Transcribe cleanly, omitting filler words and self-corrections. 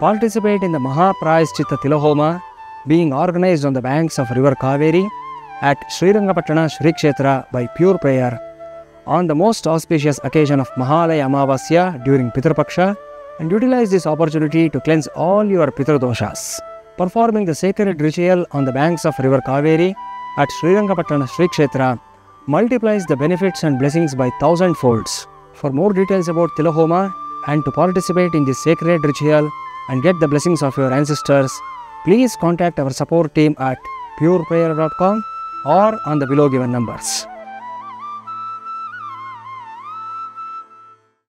Participate in the Maha Prayaschitta Tilahoma being organized on the banks of River Kaveri at Srirangapatana Shrikshetra by Pure Prayer on the most auspicious occasion of Mahalaya Amavasya during Pitrapaksha, and utilize this opportunity to cleanse all your Pitra Doshas. Performing the sacred ritual on the banks of River Kaveri at Srirangapatana Shrikshetra multiplies the benefits and blessings by thousand folds. For more details about Tilahoma and to participate in this sacred ritual and get the blessings of your ancestors, please contact our support team at pureprayer.com or on the below given numbers.